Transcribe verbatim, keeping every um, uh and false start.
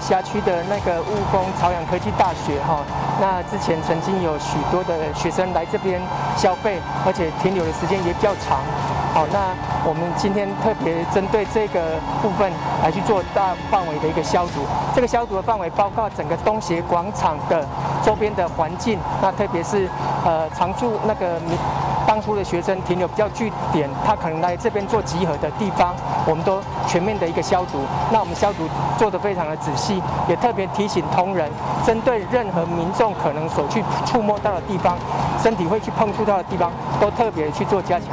们辖区的那个雾峰朝阳科技大学哈，那之前曾经有许多的学生来这边消费，而且停留的时间也比较长。好，那我们今天特别针对这个部分来去做大范围的一个消毒。这个消毒的范围包括整个东协广场的周边的环境，那特别是呃常驻那个民。 当初的学生停留比较据点，他可能来这边做集合的地方，我们都全面的一个消毒。那我们消毒做得非常的仔细，也特别提醒同仁，针对任何民众可能所去触摸到的地方，身体会去碰触到的地方，都特别去做加强。